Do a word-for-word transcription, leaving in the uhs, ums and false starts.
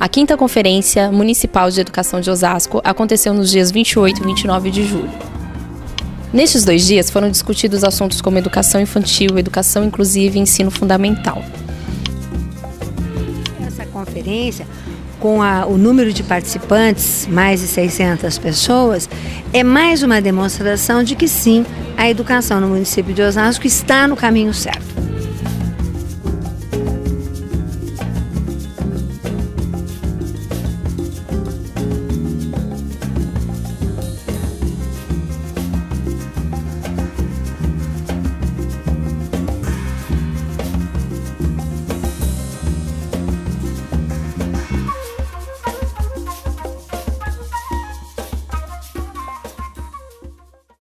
A quinta Conferência Municipal de Educação de Osasco aconteceu nos dias vinte e oito e vinte e nove de julho. Nestes dois dias foram discutidos assuntos como educação infantil, educação inclusiva e ensino fundamental. Essa conferência, com a, o número de participantes, mais de seiscentas pessoas, é mais uma demonstração de que sim, a educação no município de Osasco está no caminho certo.